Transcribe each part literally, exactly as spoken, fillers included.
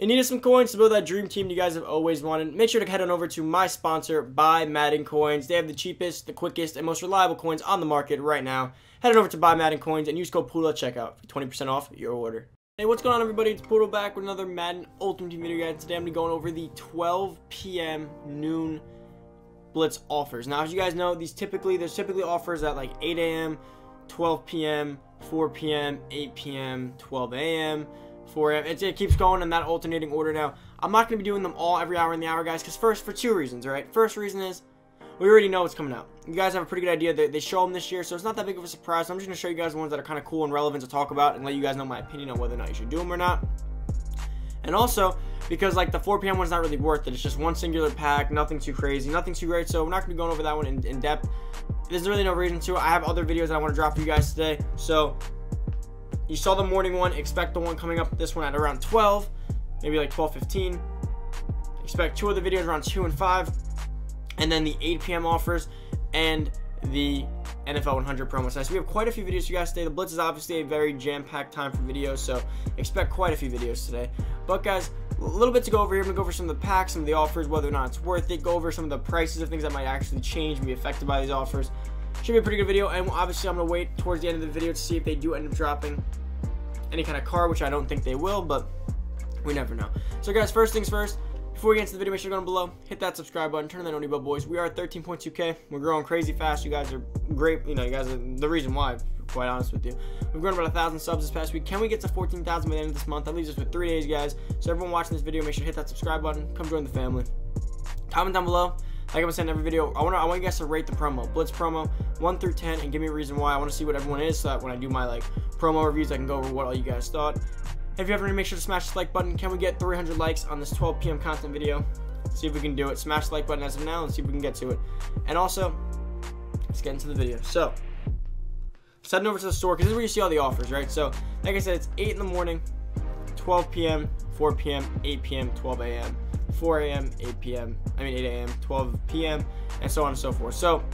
and needed some coins to build that dream team you guys have always wanted, make sure to head on over to my sponsor, Buy Madden Coins. They have the cheapest, the quickest, and most reliable coins on the market right now. Head on over to Buy Madden Coins and use code Poodle at checkout for twenty percent off your order. Hey, what's going on, everybody? It's Poodle back with another Madden Ultimate Team video, guys. Today I'm going to be going over the twelve p m noon Blitz offers. Now, as you guys know, these typically, there's typically offers at like eight a m, twelve p m, four p m, eight p m, twelve a m, four a m It, it keeps going in that alternating order. Now, I'm not going to be doing them all every hour in the hour, guys, because first, for two reasons, all right? First reason is we already know what's coming out. You guys have a pretty good idea that they show them this year, so it's not that big of a surprise. So I'm just going to show you guys the ones that are kind of cool and relevant to talk about and let you guys know my opinion on whether or not you should do them or not. And also, because like the four p m one's not really worth it. It's just one singular pack, nothing too crazy, nothing too great. So we're not going to be going over that one in, in depth. There's really no reason to. I have other videos that I want to drop for you guys today. So you saw the morning one. Expect the one coming up, this one at around twelve, maybe like twelve fifteen. Expect two other videos around two and five. And then the eight p m offers and the N F L one hundred promo size. So we have quite a few videos for you guys today. The Blitz is obviously a very jam-packed time for videos, so expect quite a few videos today. But guys, a little bit to go over here. I'm going to go over some of the packs, some of the offers, whether or not it's worth it. Go over some of the prices of things that might actually change and be affected by these offers. Should be a pretty good video. And obviously, I'm going to wait towards the end of the video to see if they do end up dropping any kind of car, which I don't think they will, but we never know. So guys, first things first. Before we get into the video, make sure to go down below, hit that subscribe button, turn on that noty bell, boys. We are at thirteen point two K. We're growing crazy fast. You guys are great. You know, you guys are the reason why, quite honest with you. We've grown about one thousand subs this past week. Can we get to fourteen thousand by the end of this month? That leaves us with three days, guys. So everyone watching this video, make sure to hit that subscribe button. Come join the family. Comment down below. Like I'm saying in every video, I want to, I want you guys to rate the promo, Blitz promo, one through ten, and give me a reason why. I want to see what everyone is so that when I do my, like, promo reviews, I can go over what all you guys thought. If you haven't, make sure to smash this like button. Can we get three hundred likes on this twelve p m content video? See if we can do it. Smash the like button as of now and see if we can get to it. And also, let's get into the video. So, let's head over to the store because this is where you see all the offers, right? So, like I said, it's eight in the morning, twelve p m, four p m, eight p m, twelve a m, four a m, eight p m, I mean eight a m, twelve p m, and so on and so forth. So,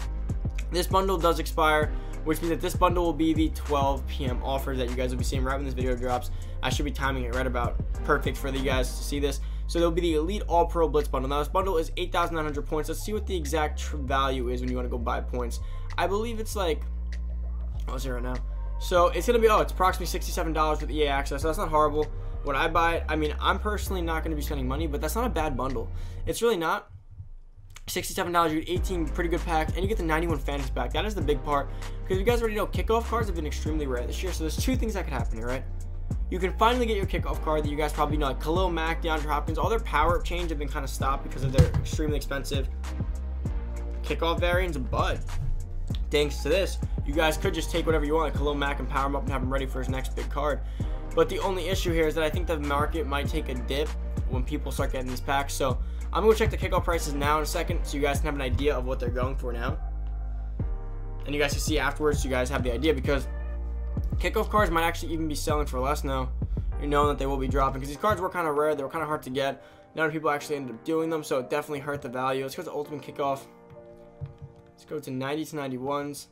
this bundle does expire, which means that this bundle will be the twelve p m offer that you guys will be seeing right when this video drops. I should be timing it right about perfect for you guys to see this. So there'll be the Elite All Pro Blitz bundle. Now this bundle is eight thousand nine hundred points. Let's see what the exact value is when you want to go buy points. I believe it's like, I'll see right now. So it's gonna be, oh, it's approximately sixty-seven dollars with E A access. So that's not horrible. When I buy it, I mean, I'm personally not gonna be spending money, but that's not a bad bundle. It's really not. sixty-seven dollars, you get eighteen pretty good packs, and you get the ninety-one fantasy pack. That is the big part, because you guys already know kickoff cards have been extremely rare this year. So there's two things that could happen here, right? You can finally get your kickoff card that you guys probably know, like Khalil Mack, DeAndre Hopkins. All their power-up change have been kind of stopped because of their extremely expensive kickoff variants, but thanks to this, you guys could just take whatever you want, like Khalil Mack, and power him up and have him ready for his next big card. But the only issue here is that I think the market might take a dip when people start getting these packs. So I'm gonna go check the kickoff prices now in a second so you guys can have an idea of what they're going for now, and you guys can see afterwards so you guys have the idea, because kickoff cards might actually even be selling for less now, you know, that they will be dropping, because these cards were kind of rare, they were kind of hard to get. None of people actually ended up doing them, so it definitely hurt the value. Let's go to Ultimate Kickoff. Let's go to ninety to ninety-ones.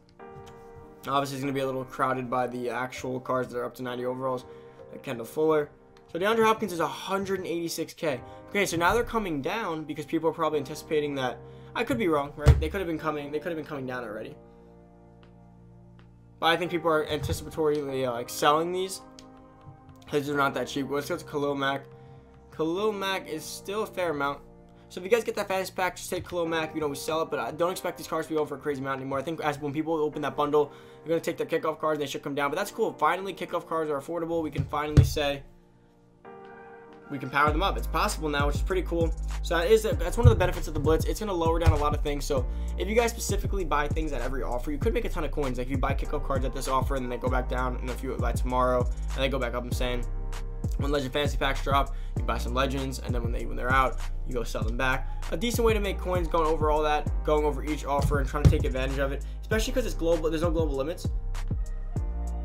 Obviously it's gonna be a little crowded by the actual cards that are up to ninety overalls, like Kendall Fuller. So DeAndre Hopkins is one hundred eighty-six K. Okay, so now they're coming down because people are probably anticipating that. I could be wrong, right? They could have been coming. They could have been coming down already. But I think people are anticipatorily uh, like selling these because they're not that cheap. Let's go to Khalil Mack. Khalil Mack is still a fair amount. So if you guys get that fantasy pack, just take Khalil Mack. You know, we sell it, but I don't expect these cards to be over a crazy amount anymore. I think as when people open that bundle, they're gonna take their kickoff cards. They should come down, but that's cool. Finally, kickoff cards are affordable. We can finally say we can power them up. It's possible now, which is pretty cool. So that is a, that's one of the benefits of the Blitz. It's going to lower down a lot of things. So if you guys specifically buy things at every offer, you could make a ton of coins. Like if you buy kickoff cards at this offer and then they go back down, and if you buy tomorrow and they go back up, I'm saying when legend fantasy packs drop, you buy some legends, and then when they when they're out, you go sell them back. A decent way to make coins, going over all that, going over each offer and trying to take advantage of it, especially because it's global. There's no global limits,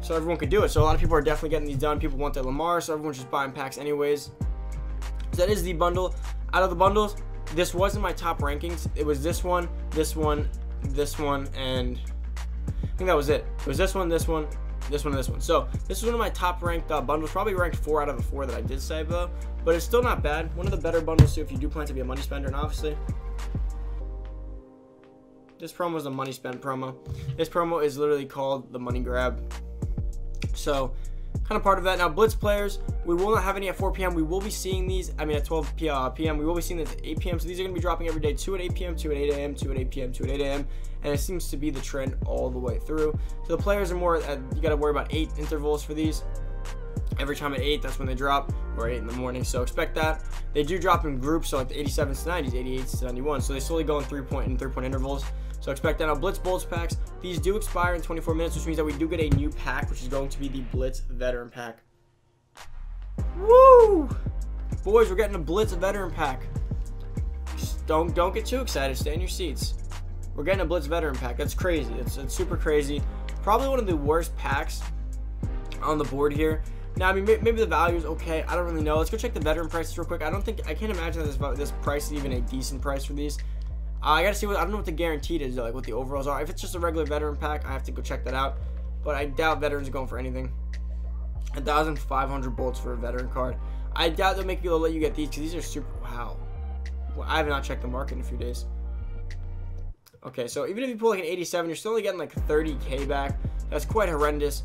so everyone could do it. So a lot of people are definitely getting these done. People want their Lamar, so everyone's just buying packs anyways. That is the bundle. Out of the bundles, this wasn't my top rankings. It was this one, this one, this one, and I think that was it. It was this one, this one, this one and this one. So this is one of my top ranked uh, bundles, probably ranked four out of the four that I did save though, but it's still not bad. One of the better bundles too if you do plan to be a money spender, and obviously this promo is a money spend promo. This promo is literally called the money grab. So kind of part of that. Now blitz players, we will not have any at four p m We will be seeing these, I mean at twelve p m We will be seeing this at eight p m So these are going to be dropping every day, two at eight p m, two at eight a m, two at eight p m, two at eight a m And it seems to be the trend all the way through. So the players are more, at, you got to worry about eight intervals for these. Every time at eight, that's when they drop, or eight in the morning. So expect that. They do drop in groups, so like the eighty-sevens to nineties, eighty-eights to ninety-one. So they slowly go in three-point and three-point intervals. So expect that. Now blitz bolts packs, these do expire in twenty-four minutes, which means that we do get a new pack, which is going to be the blitz veteran pack. Woo! Boys, we're getting a blitz veteran pack. Just don't don't get too excited. Stay in your seats. We're getting a blitz veteran pack. That's crazy. It's, it's super crazy. Probably one of the worst packs on the board here. Now, I mean, maybe the value is okay. I don't really know. Let's go check the veteran prices real quick. I don't think, I can't imagine that this, this price is even a decent price for these. Uh, I gotta see what, I don't know what the guaranteed is, though, like what the overalls are. If it's just a regular veteran pack, I have to go check that out. But I doubt veterans are going for anything. one thousand five hundred bolts for a veteran card. I doubt they'll make you, they'll let you get these, because these are super, wow. Well, I have not checked the market in a few days. Okay, so even if you pull like an eighty-seven, you're still only getting like thirty K back. That's quite horrendous.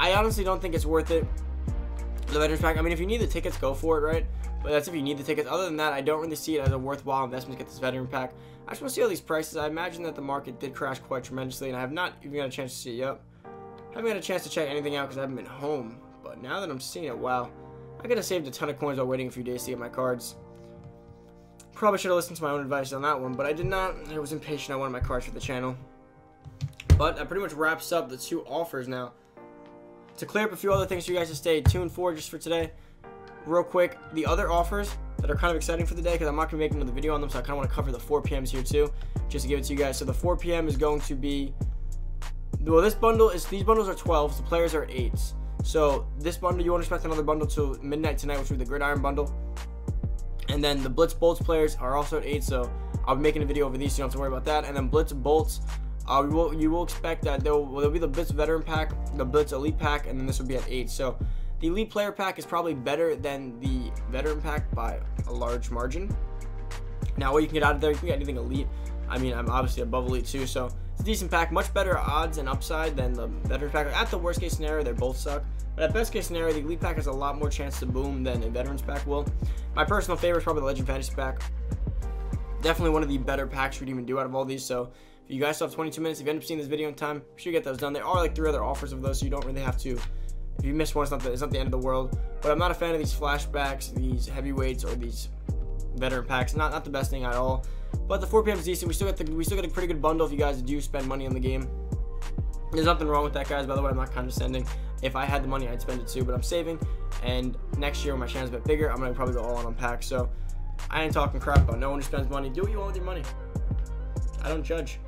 I honestly don't think it's worth it. The veterans pack, I mean, if you need the tickets, go for it, right? But that's if you need the tickets. Other than that, I don't really see it as a worthwhile investment to get this veteran pack. I just want to see all these prices. I imagine that the market did crash quite tremendously, and I have not even got a chance to see it yet. I haven't got a chance to check anything out because I haven't been home. But now that I'm seeing it, wow. I could have saved a ton of coins while waiting a few days to get my cards. Probably should have listened to my own advice on that one, but I did not. I was impatient. I wanted my cards for the channel. But that pretty much wraps up the two offers now. To clear up a few other things for you guys to stay tuned for just for today, real quick, the other offers that are kind of exciting for the day, because I'm not going to make another video on them, so I kind of want to cover the four p m's here too, just to give it to you guys. So the four p m is going to be, well, this bundle is, these bundles are twelves, the players are eights. So this bundle, you won't expect another bundle till midnight tonight, which will be the gridiron bundle. And then the blitz bolts players are also at eight, so I'll be making a video over these, so you don't have to worry about that. And then blitz bolts, Uh, you, will, you will expect that there will, there'll be the Blitz Veteran Pack, the Blitz Elite Pack, and then this will be at eight. So the Elite Player Pack is probably better than the Veteran Pack by a large margin. Now, what you can get out of there, you can get anything Elite. I mean, I'm obviously above Elite too, so it's a decent pack. Much better odds and upside than the Veteran Pack. At the worst case scenario, they both suck. But at best case scenario, the Elite Pack has a lot more chance to boom than a Veterans Pack will. My personal favorite is probably the Legend Fantasy Pack. Definitely one of the better packs we'd even do out of all these, so you guys still have twenty-two minutes. If you end up seeing this video in time, be sure you get those done. There are like three other offers of those, so you don't really have to. If you miss one, it's not the, it's not the end of the world. But I'm not a fan of these flashbacks, these heavyweights, or these veteran packs. Not not the best thing at all. But the four p m is decent. We still got the, we still got a pretty good bundle if you guys do spend money on the game. There's nothing wrong with that, guys. By the way, I'm not condescending. If I had the money, I'd spend it too. But I'm saving, and next year when my channel's a bit bigger, I'm gonna probably go all on on packs. So I ain't talking crap about no one who spends money. Do what you want with your money. I don't judge.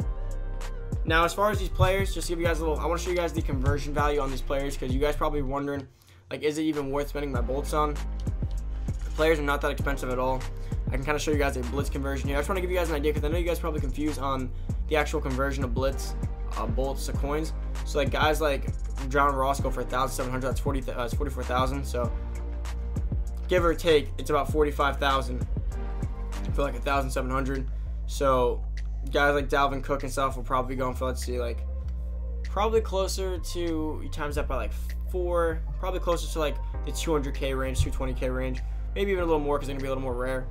Now, as far as these players, just to give you guys a little, I want to show you guys the conversion value on these players, because you guys probably wondering, like, is it even worth spending my bolts on? The players are not that expensive at all. I can kind of show you guys a blitz conversion here. I just want to give you guys an idea, because I know you guys are probably confused on the actual conversion of blitz uh, bolts to coins. So, like, guys like John Ross go for one thousand seven hundred. That's forty, uh, it's forty-four thousand. So, give or take, it's about forty-five thousand for like one thousand seven hundred. So guys like Dalvin Cook and stuff will probably be going for, let's see, like probably closer to, you times that by like four, probably closer to like the two hundred K range, two twenty K range, maybe even a little more because they're gonna be a little more rare.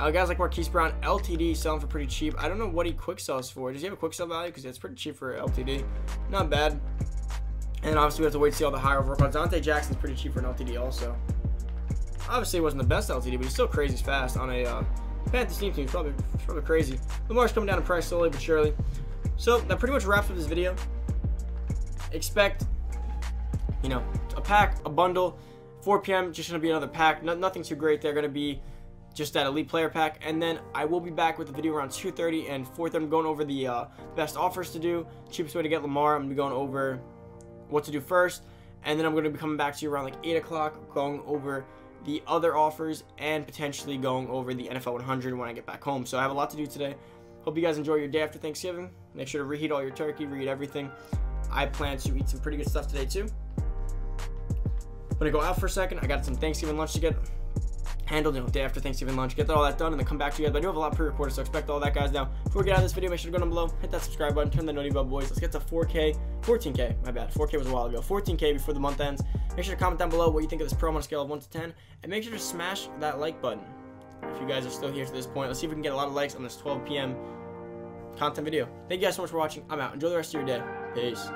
Uh, guys like Marquise Brown, L T D, selling for pretty cheap. I don't know what he quick sells for. Does he have a quick sell value? Because it's pretty cheap for L T D, not bad. And obviously we have to wait to see all the higher overall cards. Dante Jackson's pretty cheap for an L T D also. Obviously it wasn't the best L T D, but he's still crazy fast on a uh, Panthers team team, probably, probably crazy. Lamar's coming down in price slowly but surely. So that pretty much wraps up this video. Expect, you know, a pack, a bundle, four p m, just gonna be another pack. No, nothing too great. They're gonna be just that elite player pack, and then I will be back with the video around two thirty and four thirty. I'm going over the uh, best offers to do, cheapest way to get Lamar. I'm gonna be going over what to do first, and then I'm gonna be coming back to you around like eight o'clock, going over the other offers and potentially going over the N F L one hundred when I get back home. So I have a lot to do today. Hope you guys enjoy your day after Thanksgiving. Make sure to reheat all your turkey, reheat everything. I plan to eat some pretty good stuff today too. I'm gonna go out for a second. I got some Thanksgiving lunch to get handled, you know, day after Thanksgiving lunch. Get all that done and then come back to you guys. But I do have a lot pre-recorded, so expect all that, guys. Now, before we get out of this video, make sure to go down below, hit that subscribe button, turn the noty bell, boys. Let's get to four K, fourteen K. My bad, four K was a while ago. fourteen K before the month ends. Make sure to comment down below what you think of this promo on a scale of one to ten, and make sure to smash that like button if you guys are still here to this point. Let's see if we can get a lot of likes on this twelve P M content video. Thank you guys so much for watching. I'm out. Enjoy the rest of your day. Peace.